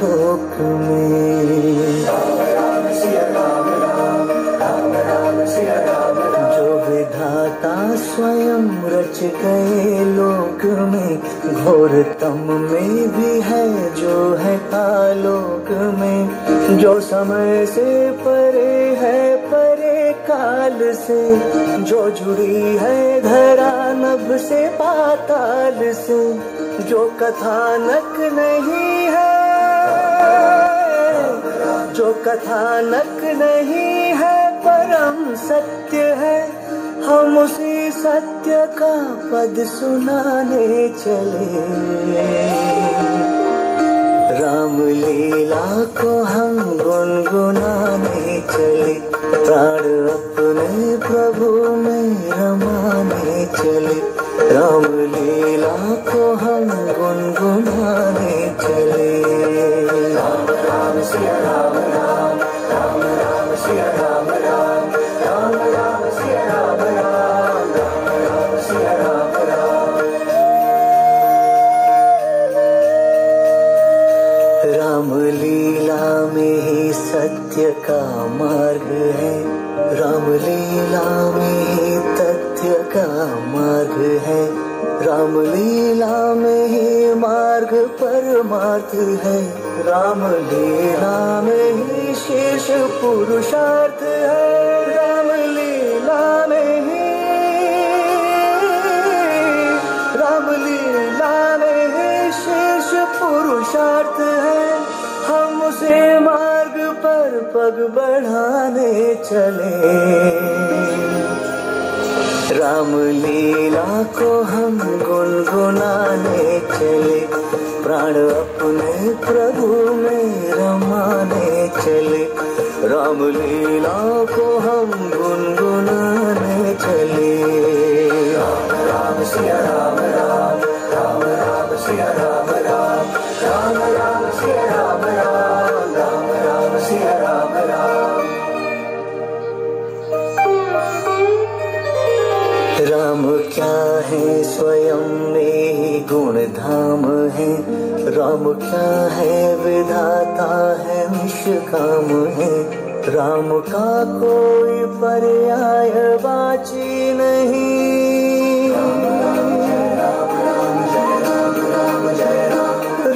दुख में। जो विधाता स्वयं रच गए लोक में, घोरतम में भी है जो है तालोक में। जो समय से परे है परे काल से, जो जुड़ी है धरा नभ से पाताल से, जो कथानक नहीं है, जो कथानक नहीं है परम सत्य है। हम उसी सत्य का पद सुनाने चले। रामलीला को हम गुनगुनाने चले, प्राण अपने प्रभु में रमाने चले। रामलीला को हम गुनगुनाने चले। राम राम सिया राम राम, राम राम सिया राम राम, राम राम सिया राम राम, राम राम सिया राम राम। रामलीला में ही सत्य का मार्ग है, रामलीला में ही तथ्य का मार्ग है, रामलीला में ही मार्ग परमार्थ है, रामलीला में ही शीर्ष पुरुषार्थ है, रामलीला में ही शीर्ष पुरुषार्थ है। हम उसे मार्ग पर पग बढ़ाने चले। रामलीला को हम गुनगुनाने चले, प्राण अपने प्रभु में रमाने चले। रामलीला को हम गुनगुनाने चले। राम राम सिया राम राम, राम राम सिया राम राम, राम राम सिया राम राम, राम राम सिया राम राम। राम क्या है स्वयं में ही गुण धाम है, राम क्या है विधाता है निष्काम है। राम का कोई पर्याय बाची नहीं,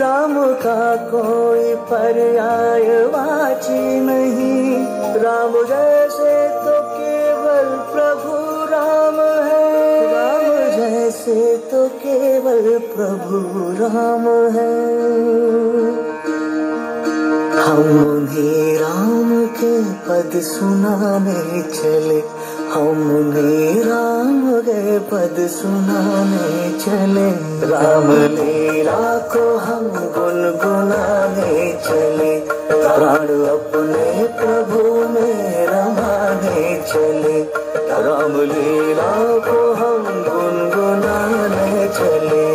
राम का कोई पर्याय बाची नहीं। राम जैसे तो केवल प्रभु राम है, से तो केवल प्रभु राम है। हम उन्हें राम के पद सुनाने चले, हम उन्हें राम के पद सुनाने चले। रामलीला को हम गुनगुनाने चले, प्राण अपने प्रभु में रमाने चले। रामलीला को हम गुनगुनाने चले।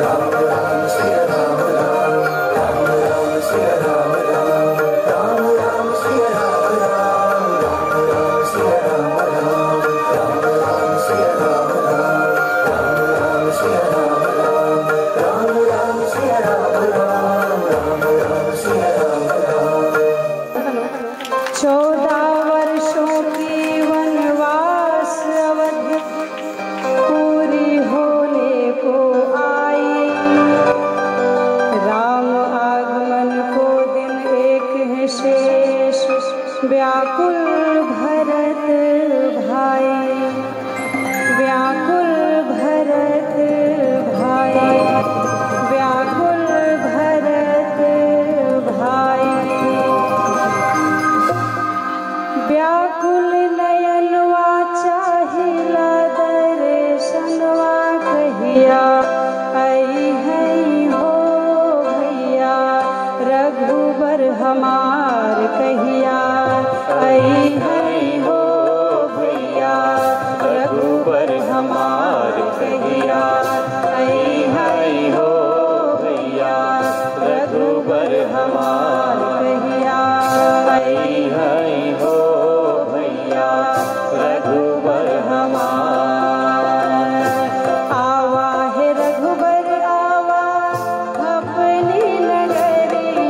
राम राम सिया राम राम, राम राम सिया राम राम, राम राम सिया राम राम, राम राम सिया राम राम, राम राम सिया राम राम, राम राम सिया राम राम, राम राम सिया राम राम, राम राम सिया राम राम। 14 वर्षों की व्याकुल भरत भाई, व्याकुल भरत भाई, व्याकुल भरत भाई। व्याकुल नयनवा चाहिला दर्शनवा, कहिया आई है हो भैया। रघुबर हमार कहिया आई है हो भैया, रघुबर हमार कहिया आई है हो भैया, रघुबर हमार कहिया आई है हो भैया, रघुबर हमार। आवा है रघुबर आवा अपनी नगरी,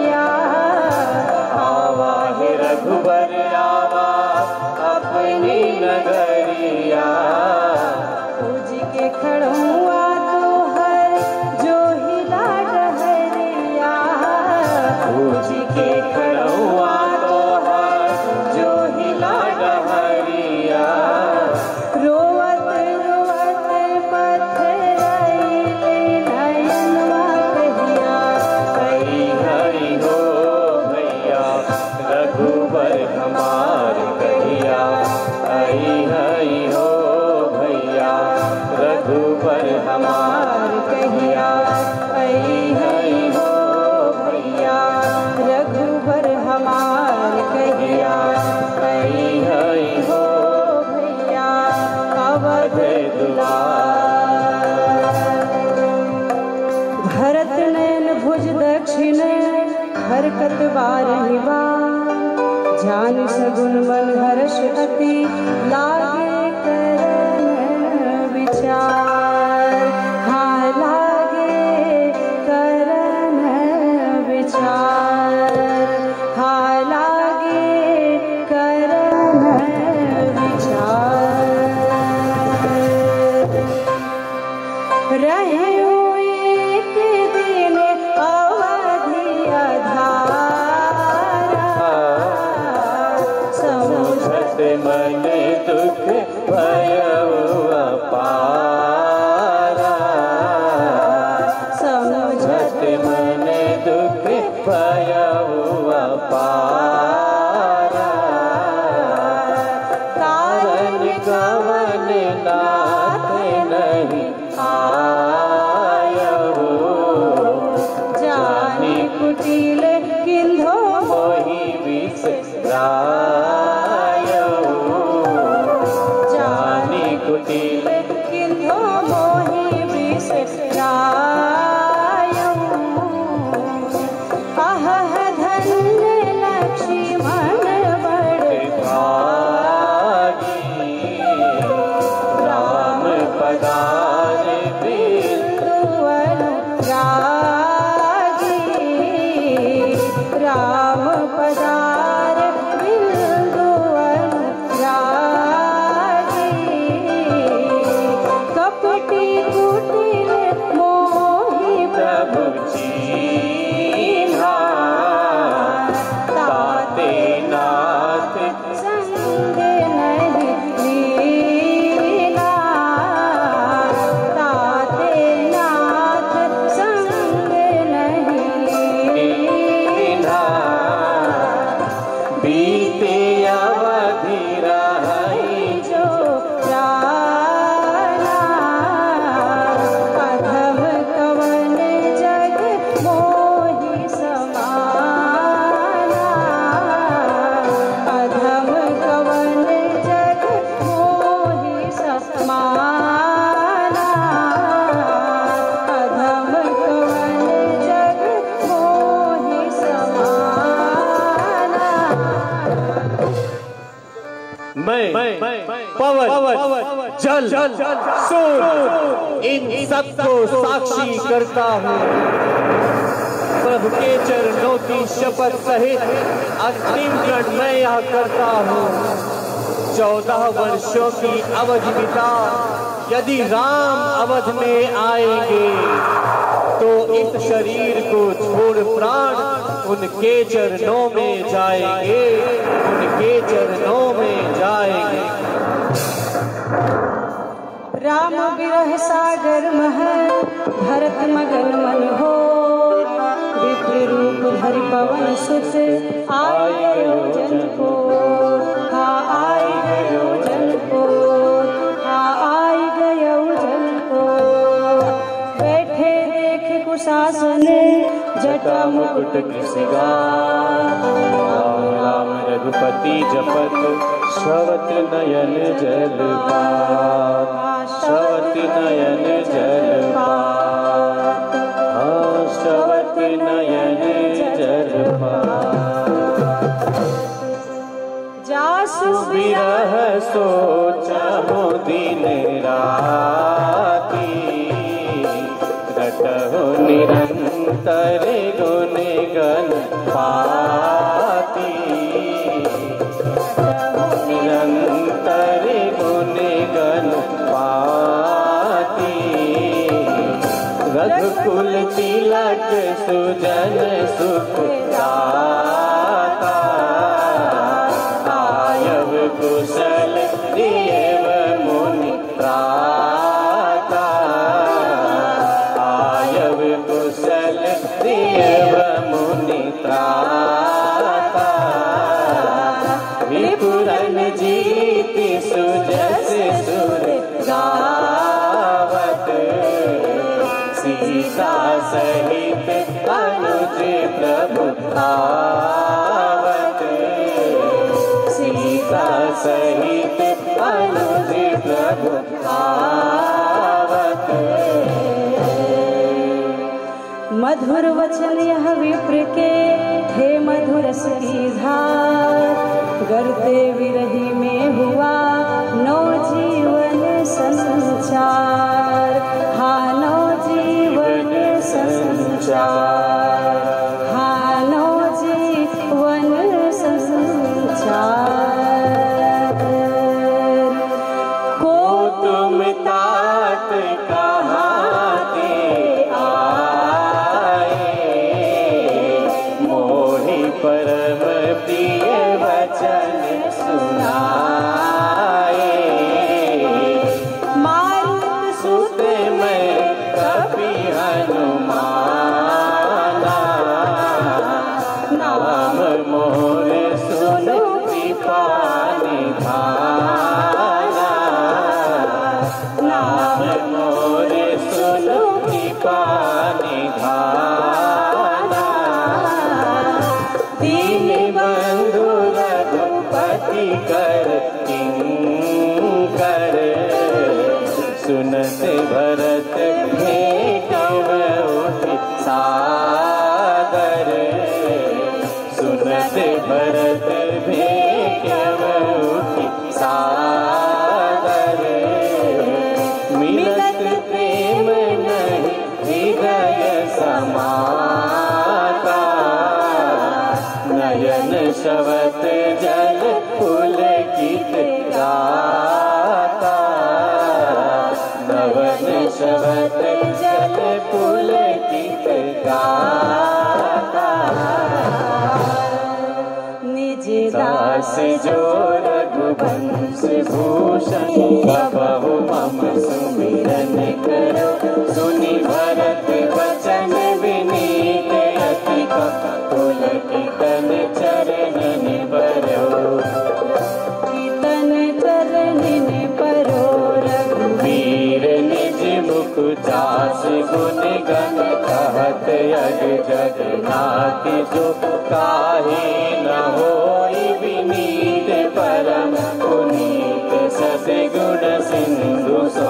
सहित अनुज प्रभु आवत। मधुर वचन यह विप्र के हे मधुर सखी धार, करते विरही में हुआ नौ जीवन संचार। हाँ नौ जीवन संचार, हाँ नौ जीवन संचार। को तुम तात कहा परम प्रिय वचन सुनाए। मारुत सुत में कपि हनुमाना, नाम मोर सुन कृपा निधाना। नाम मोर सुन कृपा निधाना। कर सुनत भरत भेटव उठि सादर। सुनत भरत भेटव उठि सादर। मिलत प्रेम नहीं हृदय समाता, नयन शवत जल फूल गीत गाता। नवन शवत जल फूल गीत गाता। निज दास जो रघुवंश भूषण, कबहु मम सुमिरन करो। सुनि भरत वचन विनीत अति कपटुल, कीतन चरण निबरो। दास गुण गण कहत यग जगनाथ जो, काहे न होई विनीत परम पुनीत। सद्गुण सिंधु सो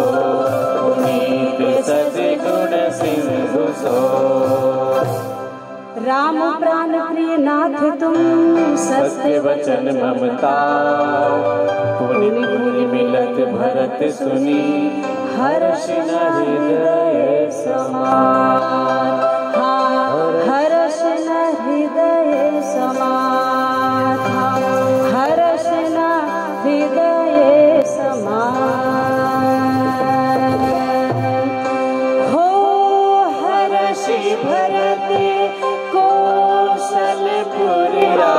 पुनीत, सद्गुण सिंधु सो। राम प्राण प्रिय नाथ तुम सत्य वचन ममता, पुनि पुनि मिलत भरत सुनी। हर्ष हृदय समान, हर्ष हृदय समान, हर्ष हृदय समान। हो हर्ष भरत कौशलपुर आए,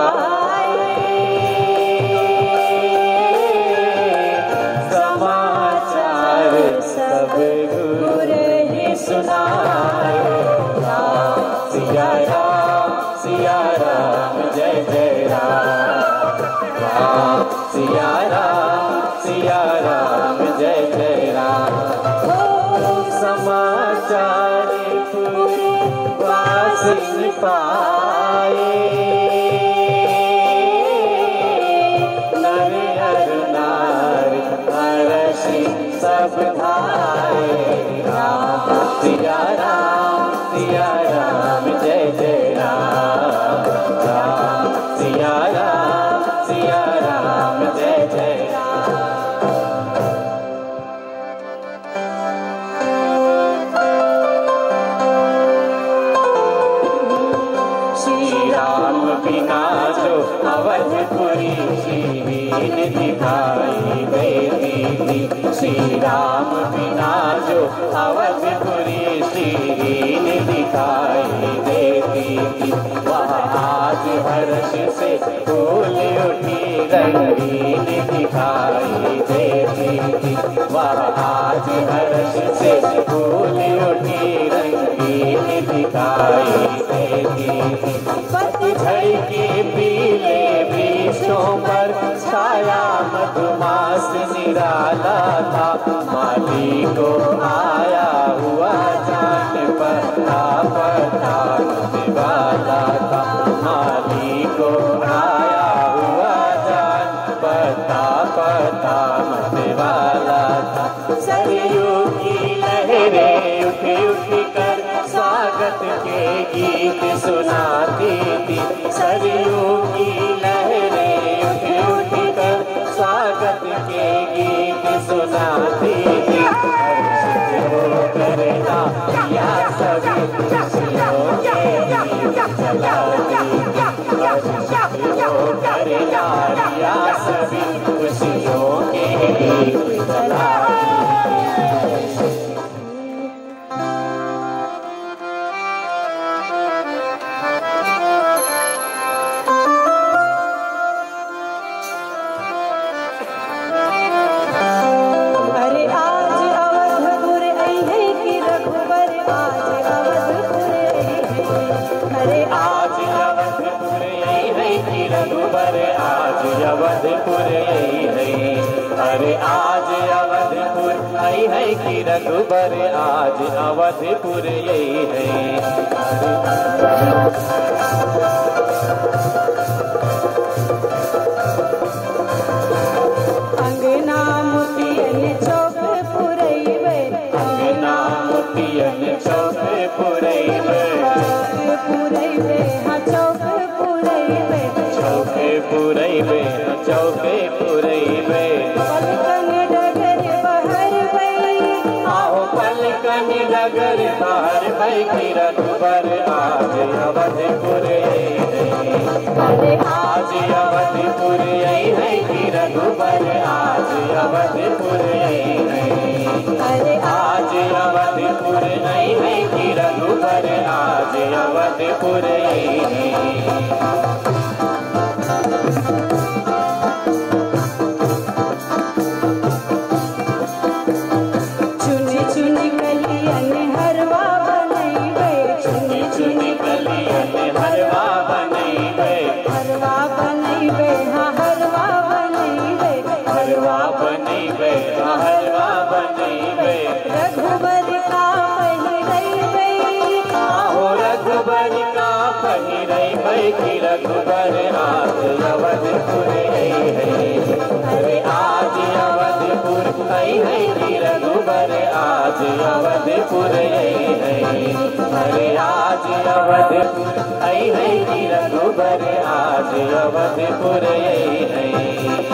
सब गुर ही सुनाए। सिया राम सिया राम जय जय राम, सिया राम सिया राम जय जय राम। समाचार पूरे वासिन पाए, सब धाए। राम सिया राम सिया राम जय जय राम, राम सिया राम सिया राम जय जय राम। श्री राम बिना जो अवधपुरी हीन दिखाई देती, श्री राम बिना जो अवधपुरी हीन दिखाई देती थी। वह आज हर्ष से फूल उठी रंगीन दिखाई देती थी। वह आज हर्ष से फूल उठी रंगीन दिखाई देती थी। पतझड़ के पीले वृक्षों पर छाया मधुमास निराला था, माली को आया हुआ जान पता पता निवाला था। माली को आया हुआ जान पता पता निवाला था। सुनाती थी। सरयू की लहरें उठ उठ कर स्वागत के गीत सुनाती थी। करना या सब खुशियों के गीत चलाती थी। करना या सब खुशियों के गीत चलाती थी। अरे आज अवधपुर आई है कि रघुबर, आज अवधपुर यही है। अंगना मोतियन चौक पुरैबै, अंगना मोतियन चौक पुरैबै, पुरैबै हाँ चौक पुरैबै, चौक पुरैबै चौक पुरैबै। नगर बाहर भाई की रघुबर आज अवधपुर आई। आज अवधपुर आई है कि रघुबर, आज अवधपुर आई है। आज अवधपुर आई है कि रघुबर, आज अवधपुर आई है। रघुबर आज अवधपुर आई है। आज अवधपुर आई है कि रघुबर, आज अवधपुर आई है। आज अवधपुर आई है कि रघुबर, आज अवधपुर आई है।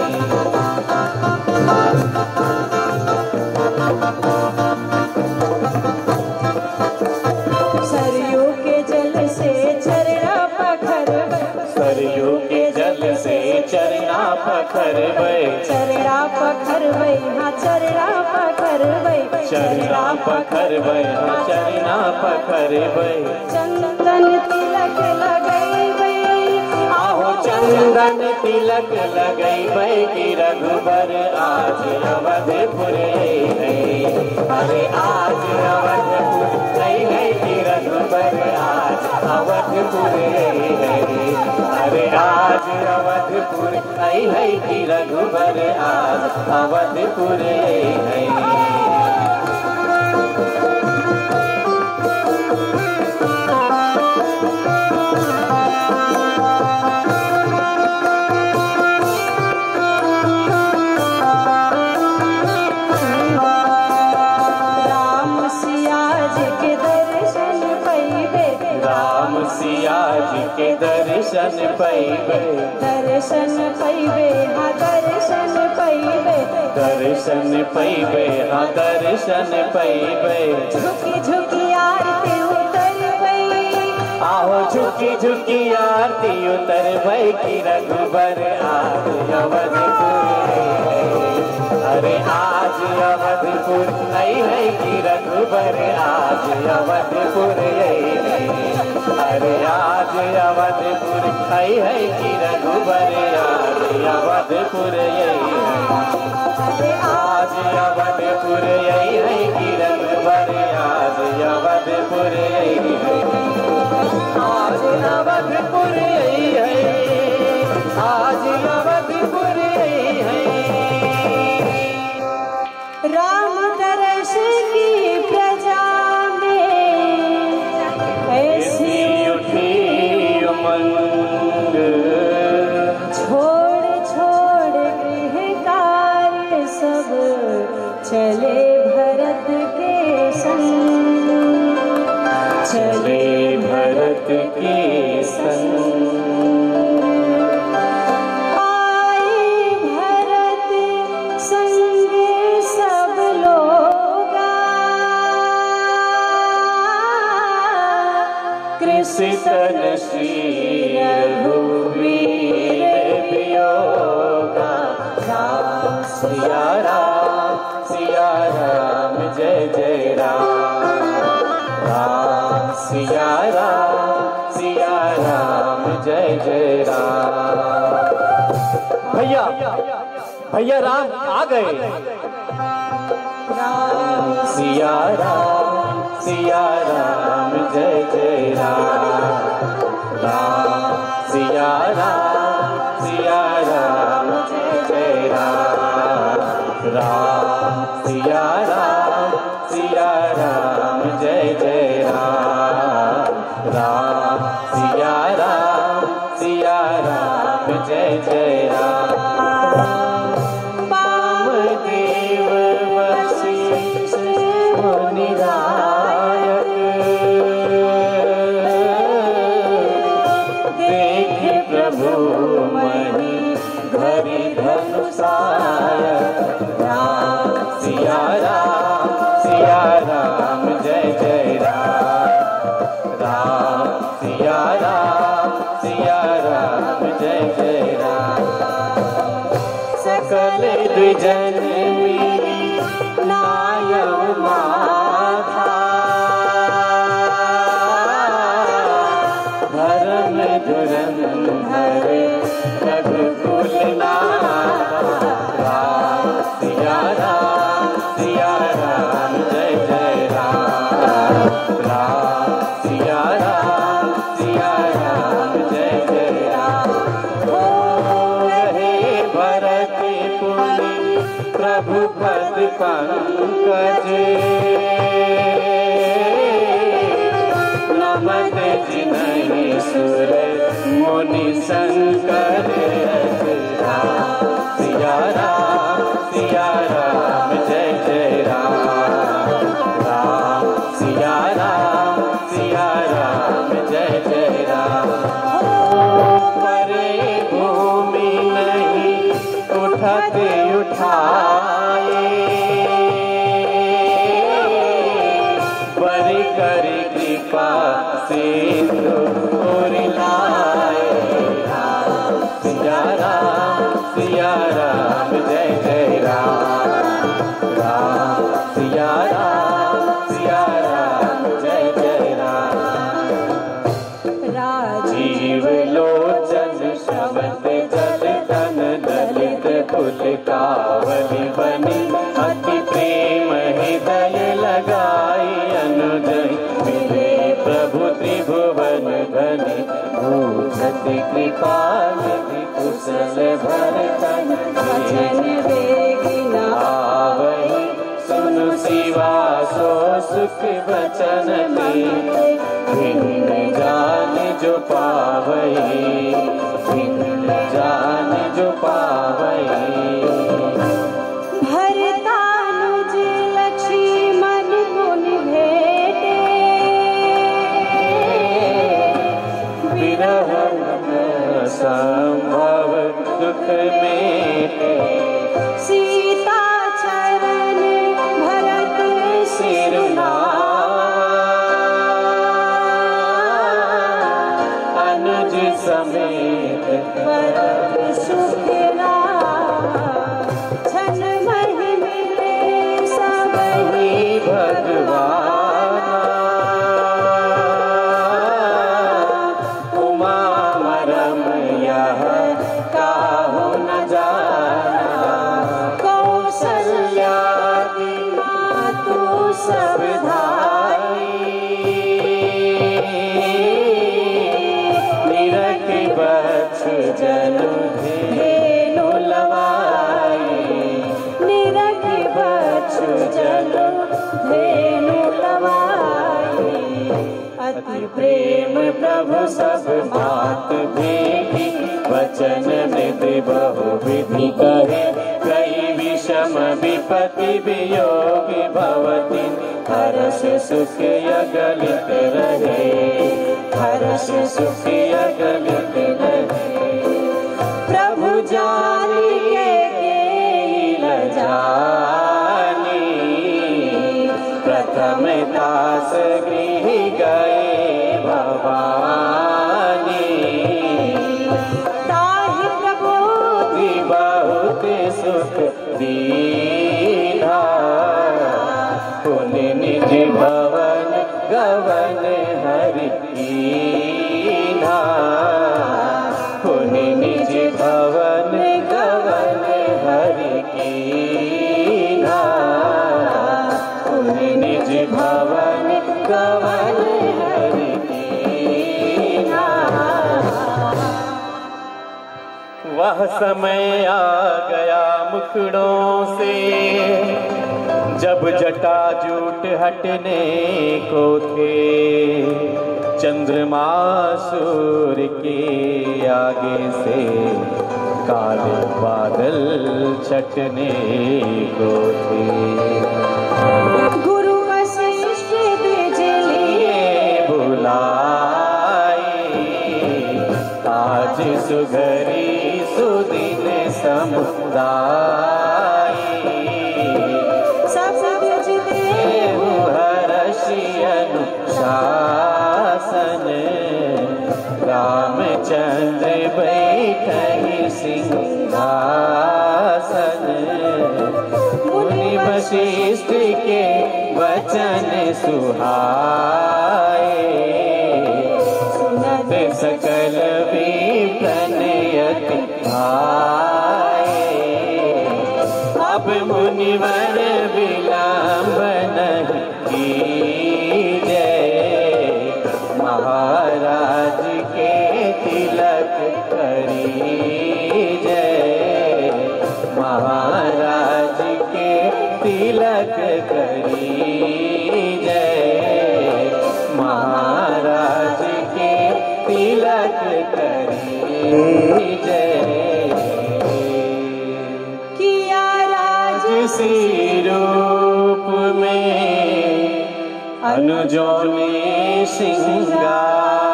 सरयू के जल से झरना पखर, सरयू के जल से चरना पखरबै, चरना पखरबै हाँ चरना पखरबै, चरना पखरबै हाँ चरना पखरबै। चंदन तिलक लगैबै, आहो चंदन तिलक लगैबै कि रघुबर आज अवधपुर आई है। अरे आज अवधपुर आई है कि रघुबर, आज अवधपुर आई है। अरे आज अवधपुर आई है कि रघुबर, आज अवधपुर आई है। राम सिया जी के दर्शन पैबे, राम सिया जी के दर्शन पैबे, दर्शन पैबे हाँ दर्शन पैबे, दर्शन पैबे हाँ दर्शन पैबे। झुकी झुकी आरती उतरबै, आहो झुकी झुकी आरती उतरबै कि रघुबर आज अवधपुर। अरे आज अवधपुर आई है कि रघुबर, आज अवधपुर आई है। अरे आज अवधपुर आई है कि रघुबर, आज अवधपुर आई है। आज अवधपुर आई है कि रघुबर, आज अवधपुर आई है। आज अवधपुर आई है, आज अवधपुर आई है। राम दर्श की प्रजा भैया भैया राम आ गए। सिया राम जय जय राम सिया राम जय जय राम सिया राम जय जय राम सिया राम जय जय राम। वामदेव वशिष्ठ मुनि नायक देखि प्रभु मणि धरि धनुषायक। सिया राम जय जय राम सिया राम जय जय राम। सकल द्विजन मेरी नायव माधा धरम धुरंधर रघुकुल नाथा। सिया राम जय जय राम सिया राम जय जय राम। हो रहे भरत पुनि प्रभु पद पंकज नमन जिनहि सुर मुनि शंकर। सिया राम जय जय राम सिया राम जय जय राम। परे भूमि नहीं उठत उठाए बड़ी करी कृपा से लाए। सिया राम जय जय राम सिया राम जय जय राम। राजीव लोचन शबद जल तन दलित फुलकावली बनी अति प्रेम हृदय लगाई अनुजय मिले प्रभु त्रिभुवन धनी भूषत कृपाल कुशल भरतन भजन वेगिना आवै। सुनु शिवा सो सुख वचन भिन्न जान जो पावै भिन्न जान जो पावै। संभव दुख में सीता चरण भरत सिरनाई अनुज समेत परम सुख लाइ। छन महि मिले सब ही भगवान अति प्रेम प्रभु सब बात भेदी वचन निधि बहु विधि कहे कई विषम विपति वियोग भवति। हर्ष सुख अगलित रहे हर्ष सुख अगलित रहे। प्रभु जानी जानी प्रथम दास गृह गए भवानी। ताहि प्रभु बहुत सुख दीना पुनि निज भवन गवन हरि कीना पुनि निज भवन गवन वह समय आ गया मुखड़ों से, जब जटा जूट हटने को थे। चंद्रमा सूर्य के आगे से काले बादल छटने को थे। गुरु वशिष्ठ बिजली बुलाई, आज सुघरी सुदिन समुदाई। सब देव हर्षियनु शासन, रामचंद्र बैठहि सिंहासन। मुनि वशिष्ठ के वचन सुहाए, सुनत सकल विप्रनयति भाए। अब मुनिवर विलंबन कीजै, महाराज के तिलक करीजै। महाराज के तिलक करीजै, महाराज के तिलक करीजै। किया राज सी रूप में अनुजों ने श्रृंगार,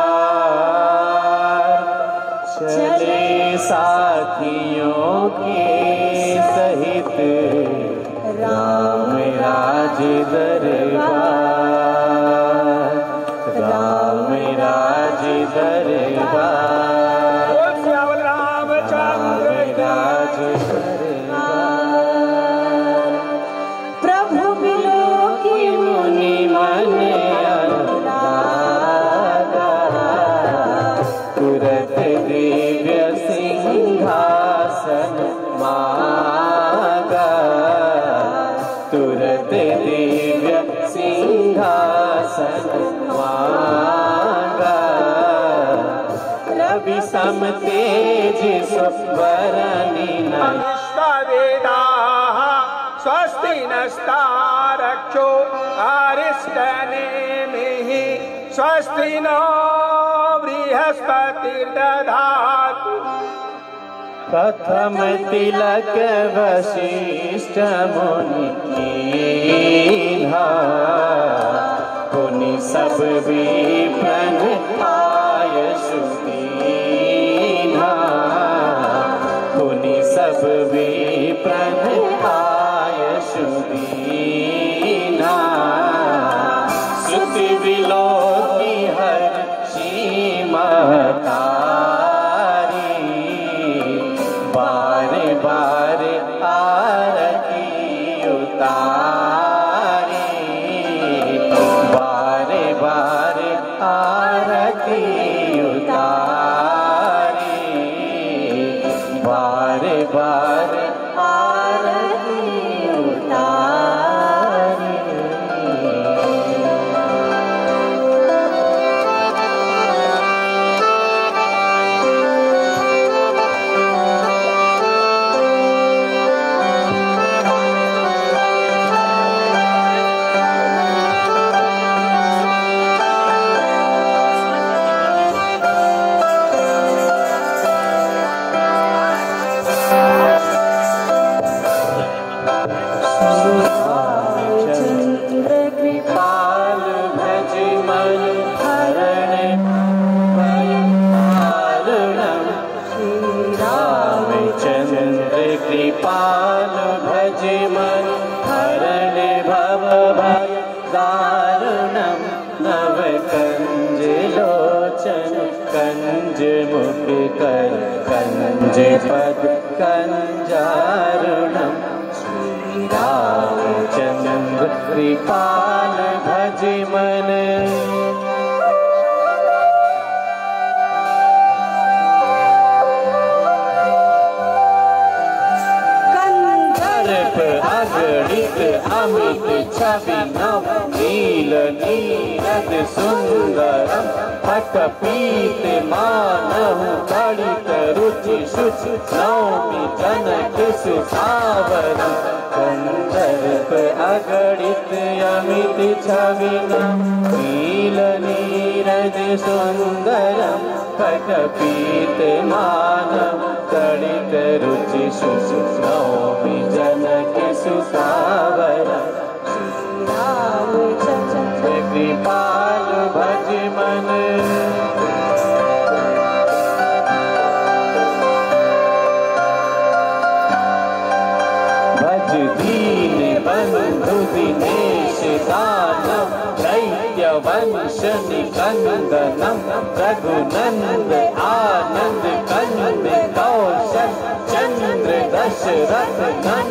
चले साथियों के सहित राम राज दरबार। राम राज दरबार, राम राज दरबार। प्रभु मिलो कि मुनि मन मागा, तुरत दिव्य सिंहासन मागा। रवि सम तेज स्वरनिष्ठा, स्वस्ति नस्ता रक्षो आरिष्टने मिहि। स्वस्ति नो बृहस्पति दधातु, प्रथम तिलक वशिष्ठ मुनि कीन्हा। मुनि सब विप्रन आय सुदीन्हा, मुनि सब विप्रन आय सुदीन्हा। सुति विलोकि हर्षि महतारी, बार बार आरती उतारी। बार बार आरती उतारी, बार बार आरती उतारी। जयपद कंजारुणम, श्री रामचंद्र कृपाल भज मन। कंदर्प अगणित अमित छवि नव नील नीरद सुंदरम, फट पीत मानहु काढ़ित रुचि शुच नौमी जनक सुसावर गंधर्व अगणित अमित छविनम नील नीरज सुंदरम फट पीत मानहु काढ़ित रुचि शुच नौमी जनक सुसावर कृपाल भज मन भज दीन बंधु दिनेश दानव दैत्य वंश निकंदनम रघुनंद आनंद कंद कौशल चंद्र दशरथ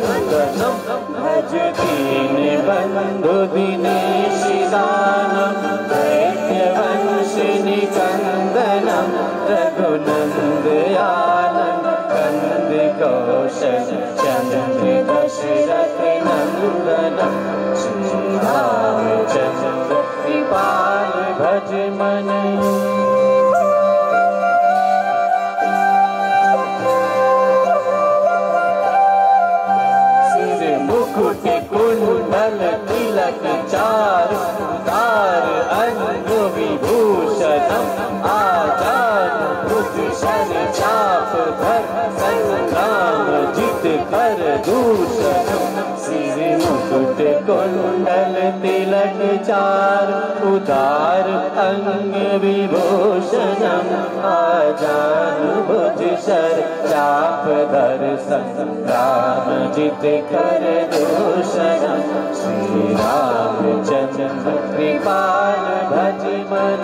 नंदनम भज दीन बंधु दिनेश दानम दैत्य वंश निकंदनम रघुनंद आनंद कंद कौशल चंद्र दशरथ नंदनम चंद्र कृपाल भज मन तिलक चारु उदार अंग विभूषणम आजान भुज शर चाप धर संग्राम जित कर दूषणम सिर मुकुट कुंडल तिलक चारु उदार अंग विभूषणम आजान भुज शर चाप धर संग्राम जित कर दूषणम श्री रामचंद्र कृपाल भज मन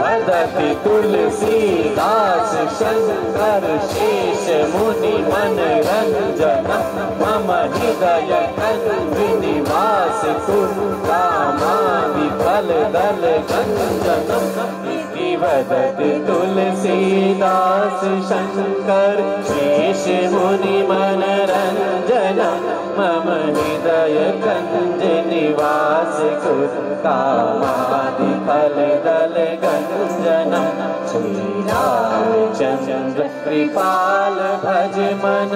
वदति तुलसीदास शंकर शेष मुनि मनोरंजन मम हृदय निवास कुंदामा विफल दल गंजनम वदति तुलसीदास शंकर शेष मुनि मनोरंजन मम हृदय कंज निवास कुंदामादि फल दल गंजनम श्री रामचंद्र कृपाल भज मन।